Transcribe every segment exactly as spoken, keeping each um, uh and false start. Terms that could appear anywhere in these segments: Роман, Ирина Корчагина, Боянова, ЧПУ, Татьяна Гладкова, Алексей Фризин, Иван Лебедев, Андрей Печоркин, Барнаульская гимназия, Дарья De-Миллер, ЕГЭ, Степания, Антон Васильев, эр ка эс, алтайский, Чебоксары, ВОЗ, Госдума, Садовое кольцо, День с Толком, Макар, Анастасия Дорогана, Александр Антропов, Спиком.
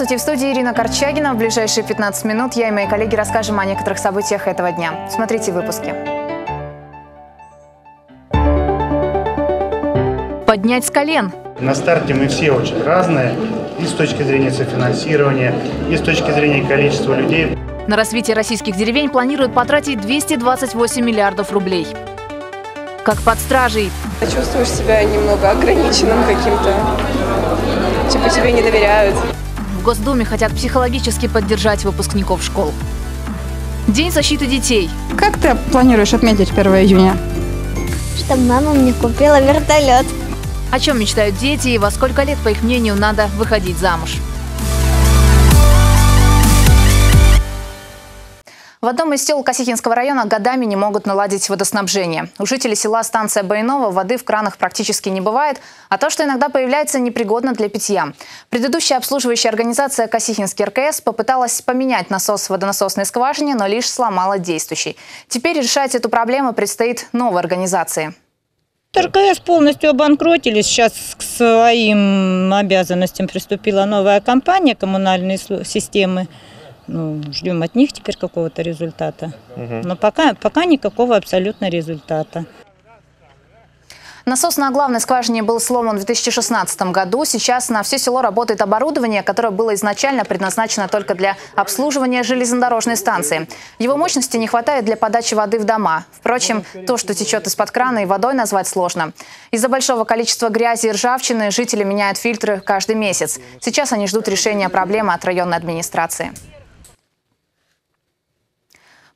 Здравствуйте, в студии Ирина Корчагина. В ближайшие пятнадцать минут я и мои коллеги расскажем о некоторых событиях этого дня. Смотрите выпуски. Поднять с колен. На старте мы все очень разные, и с точки зрения софинансирования, и с точки зрения количества людей. На развитие российских деревень планируют потратить двести двадцать восемь миллиардов рублей. Как под стражей. Чувствуешь себя немного ограниченным каким-то, типа тебе не доверяют. В Госдуме хотят психологически поддержать выпускников школ. День защиты детей. Как ты планируешь отметить первое июня? Что мама мне купила вертолет. О чем мечтают дети и во сколько лет, по их мнению, надо выходить замуж. В одном из сел Косихинского района годами не могут наладить водоснабжение. У жителей села станция Боянова воды в кранах практически не бывает, а то, что иногда появляется, непригодно для питья. Предыдущая обслуживающая организация Косихинский эр ка эс попыталась поменять насос в водонасосной скважине, но лишь сломала действующий. Теперь решать эту проблему предстоит новой организации. эр ка эс полностью обанкротили. Сейчас к своим обязанностям приступила новая компания коммунальной системы. Ну, ждем от них теперь какого-то результата. Угу. Но пока, пока никакого абсолютно результата. Насос на главной скважине был сломан в две тысячи шестнадцатом году. Сейчас на все село работает оборудование, которое было изначально предназначено только для обслуживания железнодорожной станции. Его мощности не хватает для подачи воды в дома. Впрочем, то, что течет из-под крана, и водой назвать сложно. Из-за большого количества грязи и ржавчины жители меняют фильтры каждый месяц. Сейчас они ждут решения проблемы от районной администрации.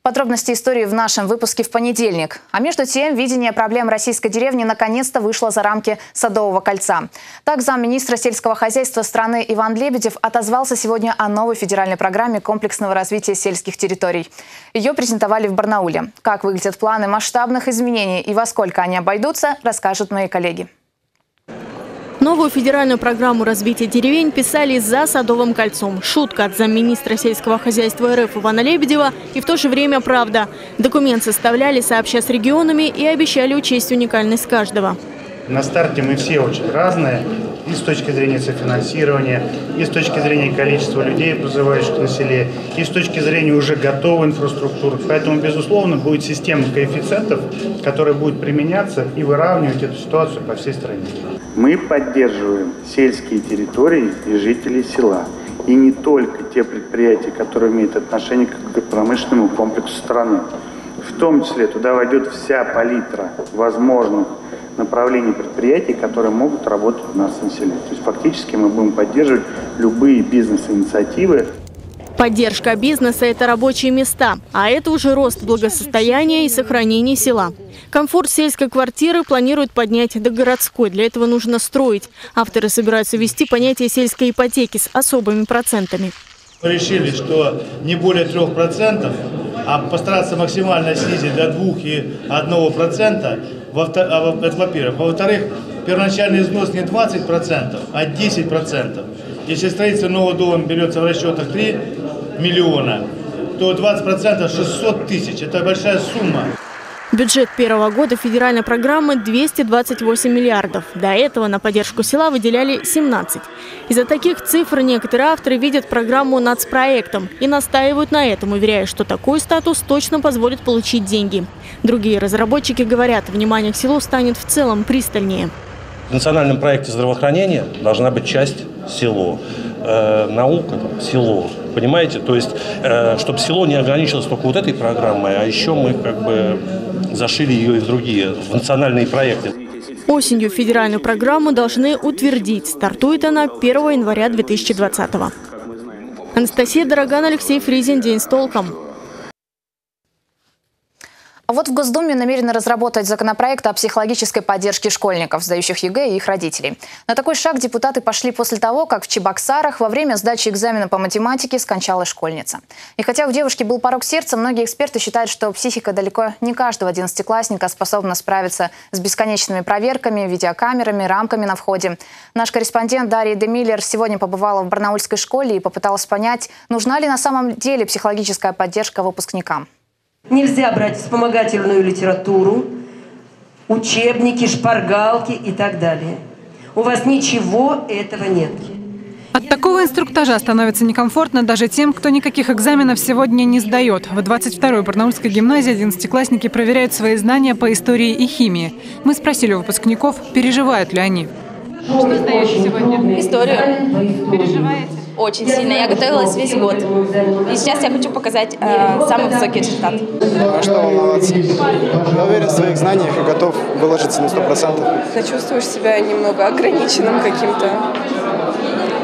Подробности истории в нашем выпуске в понедельник. А между тем, видение проблем российской деревни наконец-то вышло за рамки Садового кольца. Так, замминистра сельского хозяйства страны Иван Лебедев отозвался сегодня о новой федеральной программе комплексного развития сельских территорий. Ее презентовали в Барнауле. Как выглядят планы масштабных изменений и во сколько они обойдутся, расскажут мои коллеги. Новую федеральную программу развития деревень писали за Садовым кольцом. Шутка от замминистра сельского хозяйства эр эф Ивана Лебедева и в то же время правда. Документ составляли сообща с регионами и обещали учесть уникальность каждого. На старте мы все очень разные, и с точки зрения софинансирования, и с точки зрения количества людей, проживающих на селе, и с точки зрения уже готовой инфраструктуры. Поэтому, безусловно, будет система коэффициентов, которая будет применяться и выравнивать эту ситуацию по всей стране. Мы поддерживаем сельские территории и жителей села. И не только те предприятия, которые имеют отношение к промышленному комплексу страны. В том числе туда войдет вся палитра возможных направлений предприятий, которые могут работать у нас на селе. То есть фактически мы будем поддерживать любые бизнес-инициативы. Поддержка бизнеса – это рабочие места, а это уже рост благосостояния и сохранение села. Комфорт сельской квартиры планируют поднять до городской, для этого нужно строить. Авторы собираются ввести понятие сельской ипотеки с особыми процентами. Мы решили, что не более трёх процентов, а постараться максимально снизить до двух и одного процента. Во-первых. Во-вторых, первоначальный взнос не двадцать процентов, а десять процентов. Если строительство нового дома берется в расчетах три миллиона, то двадцать процентов шестьсот тысяч. Это большая сумма. Бюджет первого года федеральной программы двести двадцать восемь миллиардов. До этого на поддержку села выделяли семнадцать. Из-за таких цифр некоторые авторы видят программу нацпроектом и настаивают на этом, уверяя, что такой статус точно позволит получить деньги. Другие разработчики говорят, внимание к селу станет в целом пристальнее. В национальном проекте здравоохранения должна быть часть село. Э, наука, село. Понимаете? То есть, э, чтобы село не ограничилось только вот этой программой, а еще мы как бы зашили ее и в другие, в национальные проекты. Осенью федеральную программу должны утвердить. Стартует она первого января две тысячи двадцатого. Анастасия Дорогана, Алексей Фризин. День с толком. А вот в Госдуме намерены разработать законопроект о психологической поддержке школьников, сдающих ЕГЭ, и их родителей. На такой шаг депутаты пошли после того, как в Чебоксарах во время сдачи экзамена по математике скончалась школьница. И хотя у девушки был порок сердца, многие эксперты считают, что психика далеко не каждого одиннадцатиклассника способна справиться с бесконечными проверками, видеокамерами, рамками на входе. Наш корреспондент Дарья Де-Миллер сегодня побывала в барнаульской школе и попыталась понять, нужна ли на самом деле психологическая поддержка выпускникам. Нельзя брать вспомогательную литературу, учебники, шпаргалки и так далее. У вас ничего этого нет. От такого инструктажа становится некомфортно даже тем, кто никаких экзаменов сегодня не сдает. В двадцать второй Барнаульской гимназии одиннадцатиклассники проверяют свои знания по истории и химии. Мы спросили у выпускников, переживают ли они. Что сдаете сегодня? Историю. Переживаете? Очень сильно. Я готовилась весь год. И сейчас я хочу показать э, самый высокий результат. Ну что, молодцы. Я уверен в своих знаниях и готов выложиться на сто процентов. Ты чувствуешь себя немного ограниченным каким-то.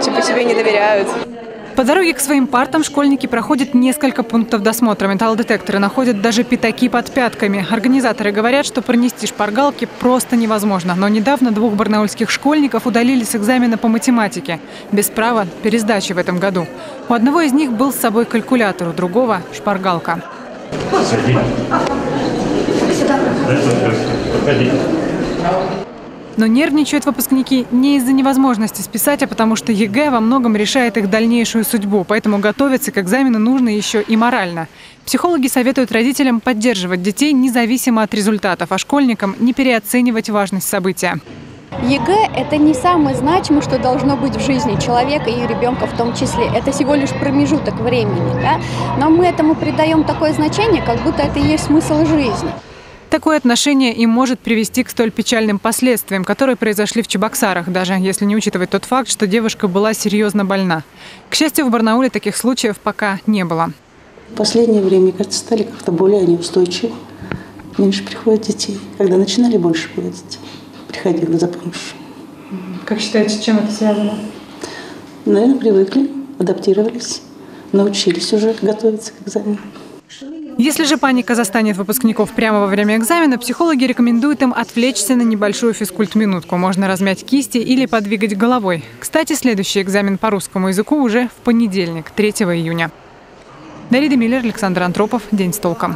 Типа тебе не доверяют. По дороге к своим партам школьники проходят несколько пунктов досмотра. Металлодетекторы находят даже пятаки под пятками. Организаторы говорят, что пронести шпаргалки просто невозможно. Но недавно двух барнаульских школьников удалили с экзамена по математике. Без права пересдачи в этом году. У одного из них был с собой калькулятор, у другого – шпаргалка. Но нервничают выпускники не из-за невозможности списать, а потому что ЕГЭ во многом решает их дальнейшую судьбу. Поэтому готовиться к экзамену нужно еще и морально. Психологи советуют родителям поддерживать детей независимо от результатов, а школьникам не переоценивать важность события. ЕГЭ – это не самое значимое, что должно быть в жизни человека и ребенка в том числе. Это всего лишь промежуток времени. Да? Но мы этому придаем такое значение, как будто это и есть смысл жизни. Такое отношение и может привести к столь печальным последствиям, которые произошли в Чебоксарах, даже если не учитывать тот факт, что девушка была серьезно больна. К счастью, в Барнауле таких случаев пока не было. В последнее время, мне кажется, стали как-то более неустойчивы. Меньше приходят детей. Когда начинали, больше было детей. Приходили за помощью. Как считаете, с чем это связано? Наверное, привыкли, адаптировались, научились уже готовиться к экзамену. Если же паника застанет выпускников прямо во время экзамена, психологи рекомендуют им отвлечься на небольшую физкульт-минутку. Можно размять кисти или подвигать головой. Кстати, следующий экзамен по русскому языку уже в понедельник, третьего июня. Дарья De-Миллер, Александр Антропов. День с толком.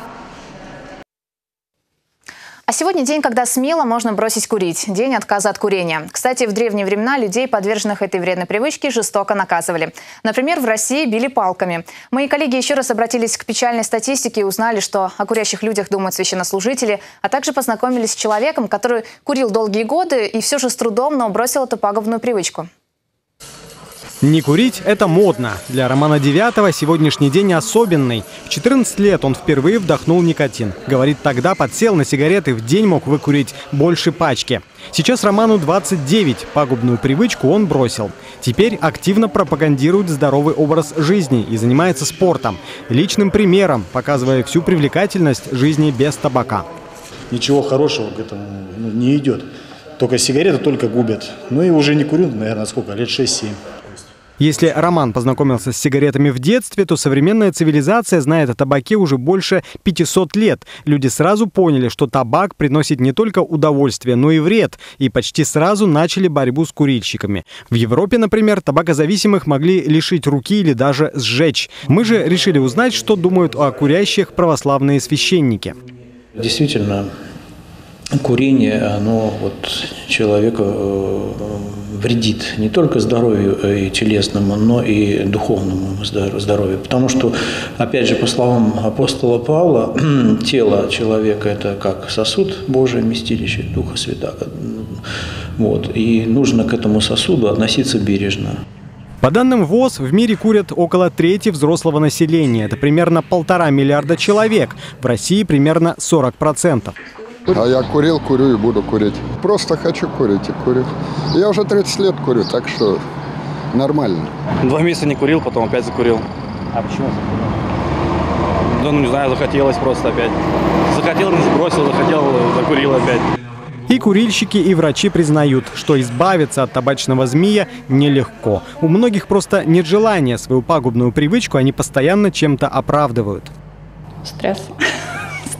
А сегодня день, когда смело можно бросить курить. День отказа от курения. Кстати, в древние времена людей, подверженных этой вредной привычке, жестоко наказывали. Например, в России били палками. Мои коллеги еще раз обратились к печальной статистике и узнали, что о курящих людях думают священнослужители, а также познакомились с человеком, который курил долгие годы и все же с трудом, но бросил эту пагубную привычку. Не курить – это модно. Для Романа Девятого сегодняшний день особенный. В четырнадцать лет он впервые вдохнул никотин. Говорит, тогда подсел на сигареты, в день мог выкурить больше пачки. Сейчас Роману двадцать девять. Пагубную привычку он бросил. Теперь активно пропагандирует здоровый образ жизни и занимается спортом. Личным примером, показывая всю привлекательность жизни без табака. Ничего хорошего к этому не идет. Только сигареты только губят. Ну и уже не курю, наверное, сколько? Лет шесть-семь. Если Роман познакомился с сигаретами в детстве, то современная цивилизация знает о табаке уже больше пятисот лет. Люди сразу поняли, что табак приносит не только удовольствие, но и вред, и почти сразу начали борьбу с курильщиками. В Европе, например, табакозависимых могли лишить руки или даже сжечь. Мы же решили узнать, что думают о курящих православные священники. Действительно, курение, оно вот человека вредит не только здоровью и телесному, но и духовному здоровью. Потому что, опять же, по словам апостола Павла, тело человека – это как сосуд Божий, вместилище Духа Святаго. Вот. И нужно к этому сосуду относиться бережно. По данным ВОЗ, в мире курят около трети взрослого населения. Это примерно полтора миллиарда человек. В России примерно сорок процентов. А я курил, курю и буду курить. Просто хочу курить и курю. Я уже тридцать лет курю, так что нормально. Два месяца не курил, потом опять закурил. А почему закурил? Да, ну не знаю, захотелось просто опять. Захотел, не сбросил, захотел, закурил опять. И курильщики, и врачи признают, что избавиться от табачного змея нелегко. У многих просто нет желания. Свою пагубную привычку они постоянно чем-то оправдывают. Стресс.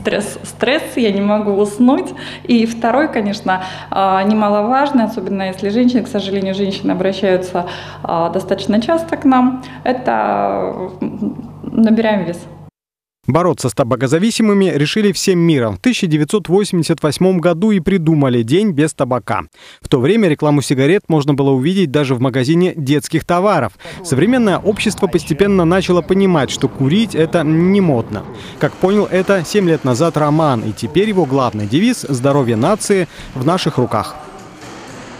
Стресс, стресс, я не могу уснуть. И второй, конечно, немаловажный, особенно если женщины, к сожалению, женщины обращаются достаточно часто к нам, это набираем вес. Бороться с табакозависимыми решили всем миром в тысяча девятьсот восемьдесят восьмом году и придумали день без табака. В то время рекламу сигарет можно было увидеть даже в магазине детских товаров. Современное общество постепенно начало понимать, что курить – это не модно. Как понял это семь лет назад Роман, и теперь его главный девиз – «Здоровье нации в наших руках».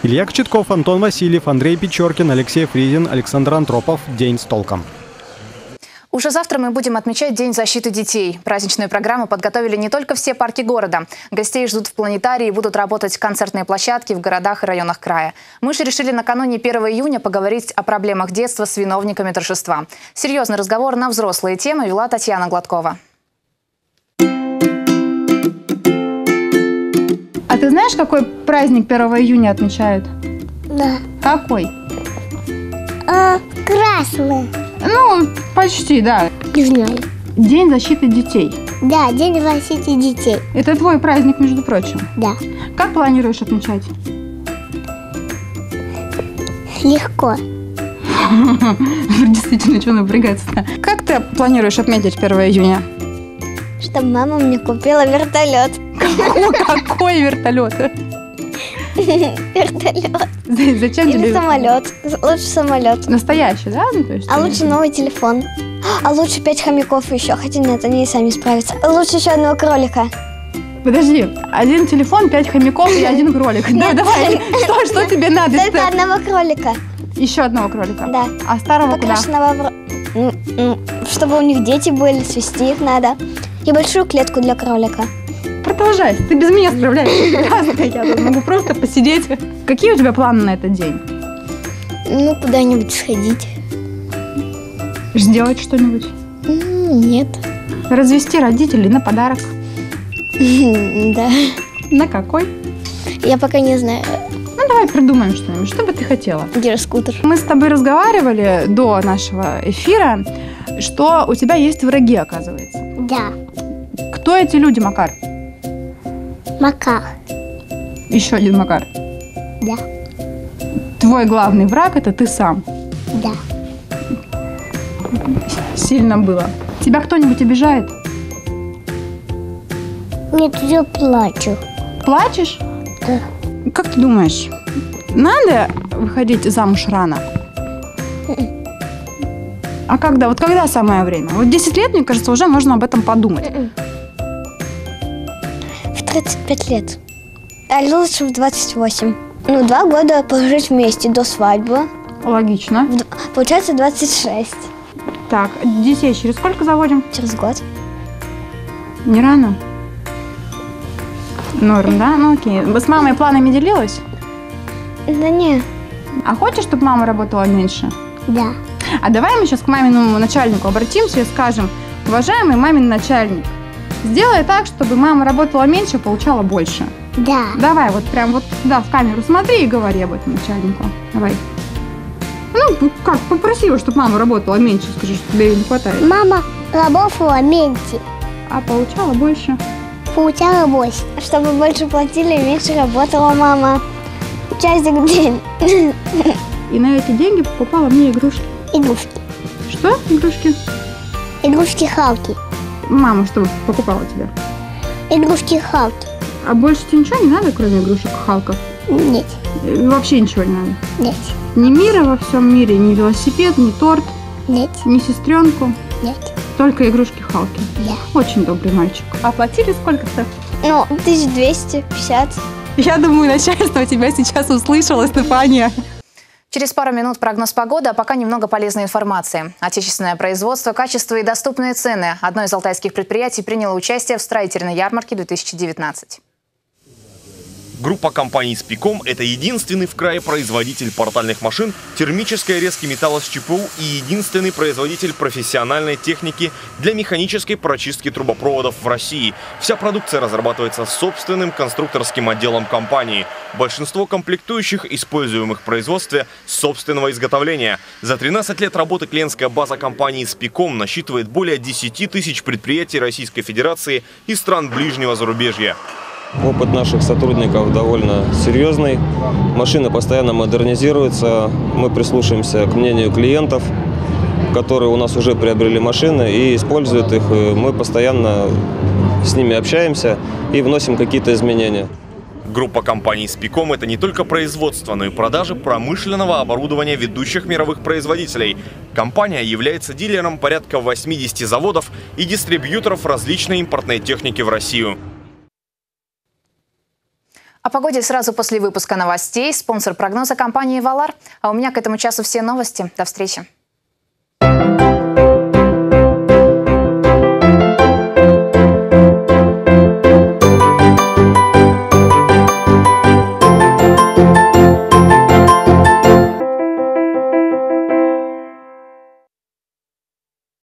Илья Кочетков, Антон Васильев, Андрей Печоркин, Алексей Фризин, Александр Антропов. День с толком. Уже завтра мы будем отмечать День защиты детей. Праздничную программу подготовили не только все парки города. Гостей ждут в планетарии, будут работать концертные площадки в городах и районах края. Мы же решили накануне первого июня поговорить о проблемах детства с виновниками торжества. Серьезный разговор на взрослые темы вела Татьяна Гладкова. А ты знаешь, какой праздник первого июня отмечают? Да. Какой? А, красный. Ну, почти, да. Не знаю. День защиты детей. Да, День защиты детей. Это твой праздник, между прочим? Да. Как планируешь отмечать? Легко. Действительно, что напрягаться-то? Как ты планируешь отметить первого июня? Чтобы мама мне купила вертолет. Какой вертолет? Вертолет. Зачем тебе? Или самолет. Лучше самолет. Настоящий, да? Ну, то есть, а лучше новый телефон. А лучше пять хомяков еще. Хотя нет, они и сами справятся. Лучше еще одного кролика. Подожди, один телефон, пять хомяков и один кролик. Да, давай. Что, что тебе надо? Только одного кролика. Еще одного кролика? Да. А старого куда? Чтобы у них дети были, свести их надо. И большую клетку для кролика. Продолжай, ты без меня справляешься. Я могу просто посидеть. Какие у тебя планы на этот день? Ну, куда-нибудь сходить. Сделать что-нибудь? Нет. Развести родителей на подарок? Да. На какой? Я пока не знаю. Ну, давай придумаем что-нибудь. Что бы ты хотела? Гироскутер. Мы с тобой разговаривали до нашего эфира, что у тебя есть враги, оказывается. Да. Кто эти люди, Макар? Макар. Еще один Макар. Да. Твой главный враг – это ты сам. Да. Сильно было. Тебя кто-нибудь обижает? Нет, я плачу. Плачешь? Да. Как ты думаешь, надо выходить замуж рано? А когда? Вот когда самое время? Вот десять лет, мне кажется, уже можно об этом подумать. тридцать пять лет. А лучше в двадцать восемь. Ну, два года пожить вместе до свадьбы. Логично. В, получается двадцать шесть. Так, детей через сколько заводим? Через год. Не рано? Норм, да? Ну, окей. С мамой планами делилась? Да не. А хочешь, чтобы мама работала меньше? Да. А давай мы сейчас к маминому начальнику обратимся и скажем: уважаемый мамин начальник, сделай так, чтобы мама работала меньше, получала больше. Да. Давай, вот прям вот сюда в камеру смотри и говори об этом начальнику. Давай. Ну, как, попроси его, чтобы мама работала меньше, скажи, что тебе ее не хватает. Мама работала меньше. А получала больше? Получала больше. Чтобы больше платили, меньше работала мама. Часик в день. И на эти деньги покупала мне игрушки. Игрушки. Что игрушки? Игрушки Халки. Мама что покупала тебе? Игрушки Халки. А больше тебе ничего не надо, кроме игрушек Халков? Нет. Вообще ничего не надо? Нет. Ни мира во всем мире, ни велосипед, ни торт? Нет. Ни сестренку? Нет. Только игрушки Халки? Да. Очень добрый мальчик. А платили сколько-то? Ну, тысяча двести пятьдесят. Я думаю, начальство тебя сейчас услышало, Степания. Через пару минут прогноз погоды, а пока немного полезной информации. Отечественное производство, качество и доступные цены. Одно из алтайских предприятий приняло участие в строительной ярмарке две тысячи девятнадцать. Группа компаний «Спиком» – это единственный в крае производитель портальных машин, термической резки металла с ЧПУ и единственный производитель профессиональной техники для механической прочистки трубопроводов в России. Вся продукция разрабатывается собственным конструкторским отделом компании. Большинство комплектующих, используемых в производстве, собственного изготовления. За тринадцать лет работы клиентская база компании «Спиком» насчитывает более десяти тысяч предприятий Российской Федерации и стран ближнего зарубежья. Опыт наших сотрудников довольно серьезный. Машина постоянно модернизируется. Мы прислушаемся к мнению клиентов, которые у нас уже приобрели машины и используют их. Мы постоянно с ними общаемся и вносим какие-то изменения. Группа компаний «Спиком» – это не только производство, но и продажи промышленного оборудования ведущих мировых производителей. Компания является дилером порядка восьмидесяти заводов и дистрибьюторов различной импортной техники в Россию. О погоде сразу после выпуска новостей. Спонсор прогноза — компания Valar. А у меня к этому часу все новости. До встречи.